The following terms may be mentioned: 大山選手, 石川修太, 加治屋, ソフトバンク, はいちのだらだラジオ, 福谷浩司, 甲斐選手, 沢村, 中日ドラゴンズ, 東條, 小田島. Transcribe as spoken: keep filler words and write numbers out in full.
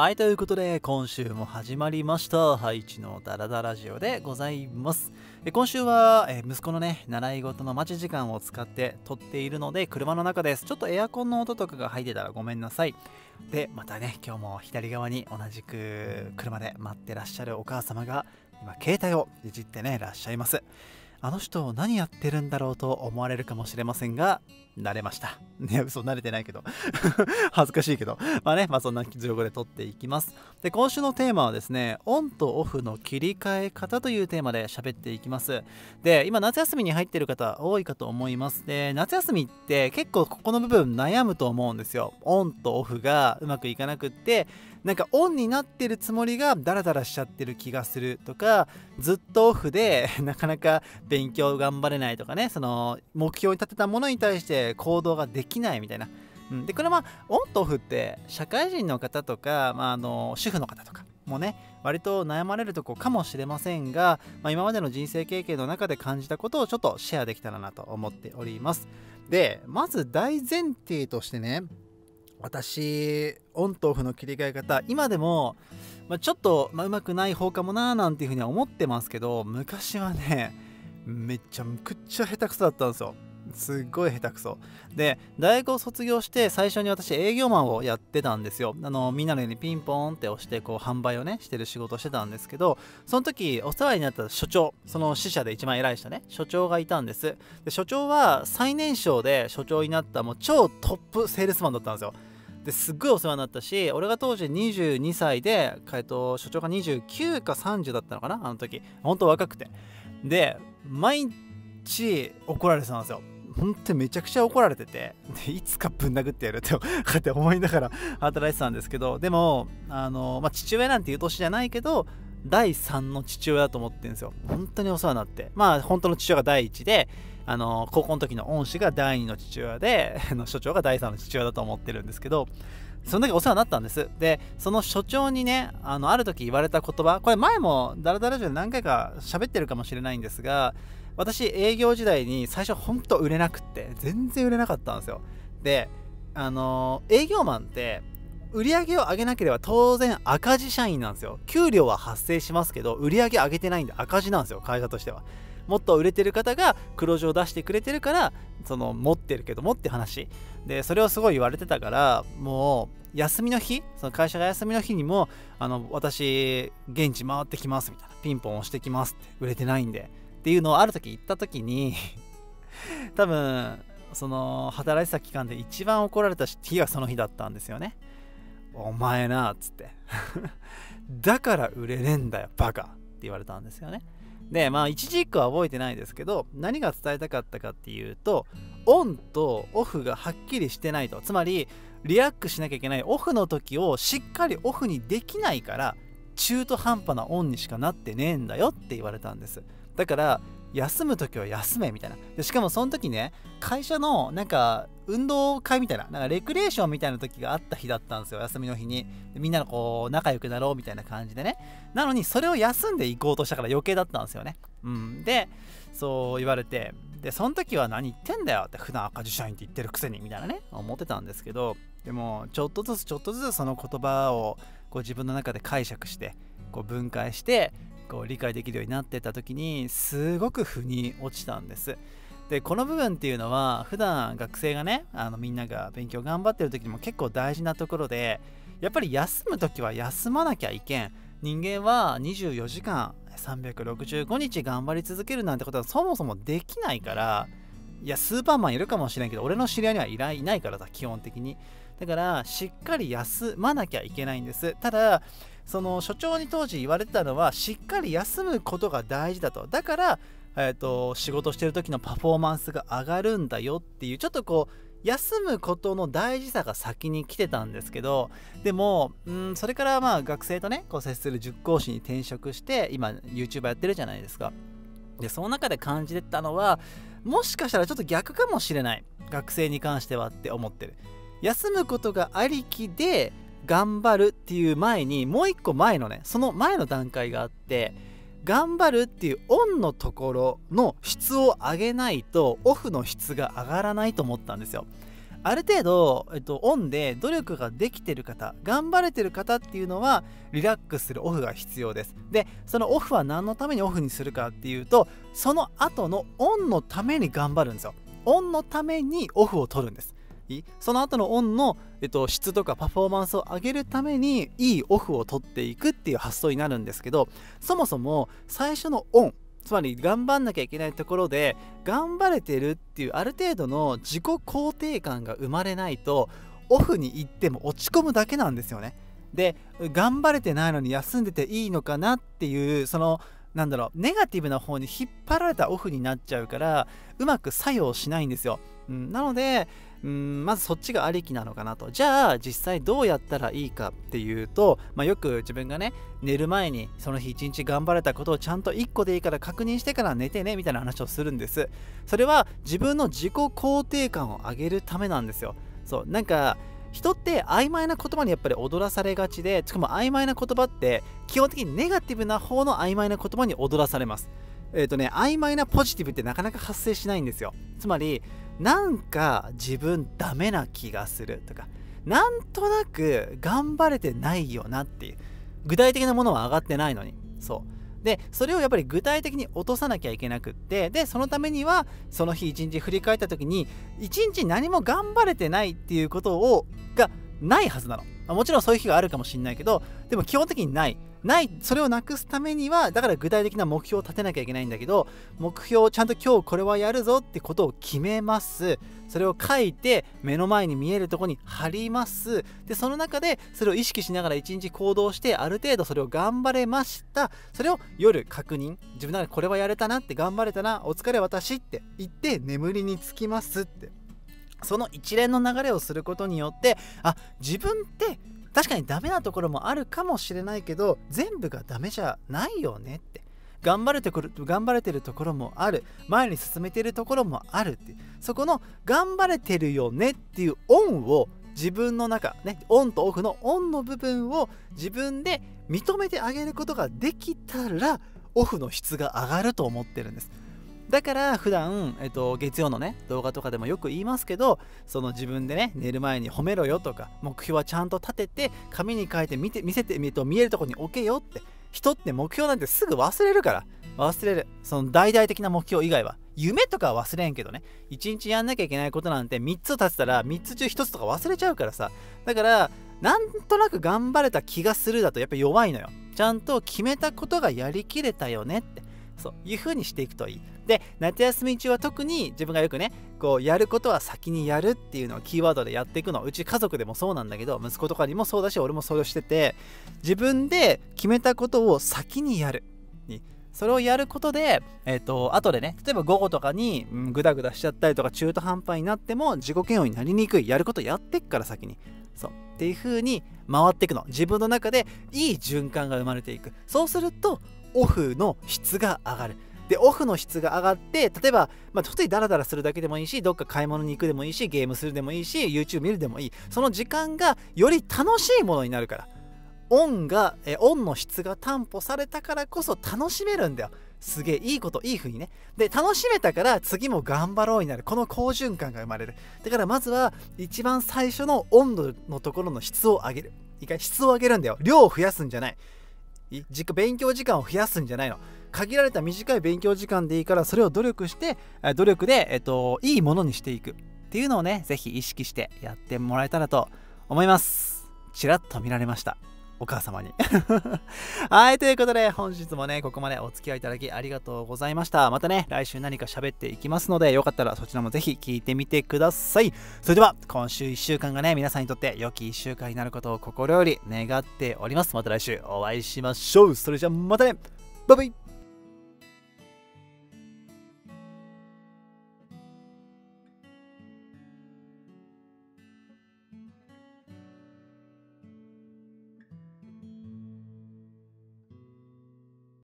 はい、ということで今週も始まりましたハイチのダラダラジオでございます。今週は息子のね習い事の待ち時間を使って撮っているので車の中です。ちょっとエアコンの音とかが入ってたらごめんなさい。でまたね今日も左側に同じく車で待ってらっしゃるお母様が今携帯をいじってねらっしゃいます。あの人何やってるんだろうと思われるかもしれませんが、慣れました。ね、嘘、慣れてないけど。恥ずかしいけど。まあね、まあそんな情報で撮っていきます。で、今週のテーマはですね、オンとオフの切り替え方というテーマで喋っていきます。で、今夏休みに入ってる方多いかと思います。で、夏休みって結構ここの部分悩むと思うんですよ。オンとオフがうまくいかなくって、なんかオンになってるつもりがダラダラしちゃってる気がするとか、ずっとオフでなかなか勉強頑張れないとかね、その目標に立てたものに対して行動ができないみたいな、うん、でこれはまあオンとオフって社会人の方とか、まあ、あの主婦の方とかもね割と悩まれるとこかもしれませんが、まあ、今までの人生経験の中で感じたことをちょっとシェアできたらなと思っております。でまず大前提としてね、私オンとオフの切り替え方今でも、まあ、ちょっと、まあ、うまくない方かもなーなんていうふうには思ってますけど、昔はねめっちゃむくっちゃ下手くそだったんですよ。すっごい下手くそで、大学を卒業して最初に私営業マンをやってたんですよ。あのみんなのようにピンポーンって押してこう販売をねしてる仕事をしてたんですけど、その時お世話になった所長、その支社で一番偉い人ね所長がいたんです。で所長は最年少で所長になったもう超トップセールスマンだったんですよ。ですっごいお世話になったし、俺が当時にじゅうにさいで、えっと、所長がにじゅうきゅうかさんじゅうだったのかなあの時、ほんと若くて、で毎日怒られてたんですよ。本当にめちゃくちゃ怒られてて、でいつかぶん殴ってやるってって思いながら働いてたんですけど、でもあの、まあ、父親なんていう年じゃないけどだいさんの父親だと思ってるんですよ。本当にお世話になって、まあ本当の父親がだいいちで、あの高校の時の恩師がだいにの父親で所長がだいさんの父親だと思ってるんですけど、その時お世話になったんです。でその所長にね あのある時言われた言葉、これ前もダラダラジオで何回か喋ってるかもしれないんですが、私営業時代に最初ほんと売れなくって全然売れなかったんですよ。であの営業マンって売り上げを上げなければ当然赤字社員なんですよ。給料は発生しますけど売り上げ上げてないんで赤字なんですよ、会社としては。もっと売れてる方が黒字を出してくれてるからその持ってるけどもって話で、それをすごい言われてたから、もう休みの日、その会社が休みの日にもあの私現地回ってきますみたいな、ピンポン押してきますって売れてないんでっていうのをある時言った時に多分その働いてた期間で一番怒られた日がその日だったんですよね。お前なっつってだから売れねえんだよバカって言われたんですよね。でまあ一字一句は覚えてないですけど、何が伝えたかったかっていうと、オンとオフがはっきりしてないと、つまりリラックスしなきゃいけないオフの時をしっかりオフにできないから中途半端なオンにしかなってねえんだよって言われたんです。だから休む時は休めみたいな。でしかもその時ね会社のなんか運動会みたいな、なんかレクリエーションみたいな時があった日だったんですよ、休みの日に。でみんなのこう仲良くなろうみたいな感じでね、なのにそれを休んでいこうとしたから余計だったんですよね、うん、でそう言われて、でその時は何言ってんだよって普段赤字社員って言ってるくせにみたいなね思ってたんですけど、でもちょっとずつちょっとずつその言葉をこう自分の中で解釈してこう分解してこう理解できるようになってた時にすごく腑に落ちたんです。でこの部分っていうのは普段学生がねあのみんなが勉強頑張ってる時にも結構大事なところで、やっぱり休む時は休まなきゃいけん、人間はにじゅうよじかんさんびゃくろくじゅうごにち頑張り続けるなんてことはそもそもできないから、いやスーパーマンいるかもしれんけど俺の知り合いにはいない、いないからさ基本的に。だからしっかり休まなきゃいけないんです。ただその所長に当時言われてたのはしっかり休むことが大事だと、だから、えー、と仕事してる時のパフォーマンスが上がるんだよっていう、ちょっとこう休むことの大事さが先に来てたんですけど、でもうんそれからまあ学生とねこう接する塾講師に転職して今 YouTuber やってるじゃないですか。でその中で感じてたのはもしかしたらちょっと逆かもしれない、学生に関してはって思ってる。休むことがありきで頑張るっていう前にもう一個前のねその前の段階があって、頑張るっていうオンのところの質を上げないとオフの質が上がらないと思ったんですよ。ある程度、えっと、オンで努力ができてる方、頑張れてる方っていうのはリラックスするオフが必要です。でそのオフは何のためにオフにするかっていうと、その後のオンのために頑張るんですよ。オンのためにオフを取るんです。その後のオンの、えっと、質とかパフォーマンスを上げるためにいいオフを取っていくっていう発想になるんですけど、そもそも最初のオン、つまり頑張んなきゃいけないところで頑張れてるっていうある程度の自己肯定感が生まれないと、オフに行っても落ち込むだけなんですよね。で頑張れてないのに休んでていいのかなっていう、そのなんだろう、ネガティブな方に引っ張られたオフになっちゃうから、うまく作用しないんですよ。うん、なのでうんまずそっちがありきなのかなと。じゃあ実際どうやったらいいかっていうと、まあ、よく自分がね、寝る前にその日一日頑張れたことをちゃんといっこでいいから確認してから寝てねみたいな話をするんです。それは自分の自己肯定感を上げるためなんですよ。そう、なんか人って曖昧な言葉にやっぱり踊らされがちで、しかも曖昧な言葉って基本的にネガティブな方の曖昧な言葉に踊らされます。えーとね、曖昧なポジティブってなかなか発生しないんですよ。つまりなんか自分ダメな気がするとか、なんとなく頑張れてないよなっていう、具体的なものは上がってないのに。そうでそれをやっぱり具体的に落とさなきゃいけなくって、でそのためにはその日一日振り返った時に、一日何も頑張れてないっていうことをがないはずなの。もちろんそういう日があるかもしれないけど、でも基本的にないない。それをなくすためにはだから具体的な目標を立てなきゃいけないんだけど、目標をちゃんと今日これはやるぞってことを決めます。それを書いて目の前に見えるところに貼ります。でその中でそれを意識しながら一日行動して、ある程度それを頑張れました、それを夜確認、自分ならこれはやれたなって、頑張れたな、お疲れ私って言って眠りにつきますって、その一連の流れをすることによって、あ、自分って確かにダメなところもあるかもしれないけど、全部がダメじゃないよねって、頑張れてくる、頑張れてるところもある、前に進めてるところもあるって、そこの頑張れてるよねっていうオンを自分の中ね、オンとオフのオンの部分を自分で認めてあげることができたら、オフの質が上がると思ってるんです。だから普段、えっと、月曜のね動画とかでもよく言いますけど、その自分でね、寝る前に褒めろよとか、目標はちゃんと立てて紙に書いて見て見せてみると見えるところに置けよって。人って目標なんてすぐ忘れるから、忘れる、その大々的な目標以外は。夢とかは忘れんけどね、一日やんなきゃいけないことなんてみっつ立てたらみっつ中ひとつとか忘れちゃうからさ。だからなんとなく頑張れた気がするだとやっぱ弱いのよ。ちゃんと決めたことがやりきれたよねって、そういう風にしていくといい。で夏休み中は特に自分がよくね、こうやることは先にやるっていうのをキーワードでやっていくの。うち家族でもそうなんだけど、息子とかにもそうだし、俺もそうしてて、自分で決めたことを先にやる、それをやることで、えっと後でね、例えば午後とかにグダグダしちゃったりとか中途半端になっても自己嫌悪になりにくい。やることやってっから先に、そうっていう風に回っていくの。自分の中でいい循環が生まれていく。そうするとオフの質が上がる。でオフの質が上がって、例えばまあ普通にダラダラするだけでもいいし、どっか買い物に行くでもいいし、ゲームするでもいいし、 YouTube 見るでもいい。その時間がより楽しいものになるから、オンがえオンの質が担保されたからこそ楽しめるんだよ。すげえいいこと、いい風にね。で楽しめたから次も頑張ろうになる。この好循環が生まれる。だからまずは一番最初のオンのところの質を上げる。一回質を上げるんだよ。量を増やすんじゃない。勉強時間を増やすんじゃないの。限られた短い勉強時間でいいから、それを努力して努力で、えっと、いいものにしていくっていうのをね、ぜひ意識してやってもらえたらと思います。ちらっと見られました、お母様にはい、ということで本日もねここまでお付き合いいただきありがとうございました。またね来週何か喋っていきますので、よかったらそちらもぜひ聞いてみてください。それでは今週いっしゅうかんがね、皆さんにとって良きいっしゅうかんになることを心より願っております。また来週お会いしましょう。それじゃまたね、バイバイ。